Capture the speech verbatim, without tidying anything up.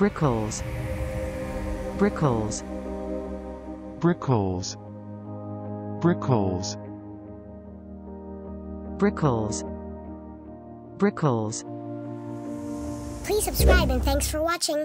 bricoles, bricoles, bricoles, bricoles, bricoles, bricoles. Please subscribe and thanks for watching.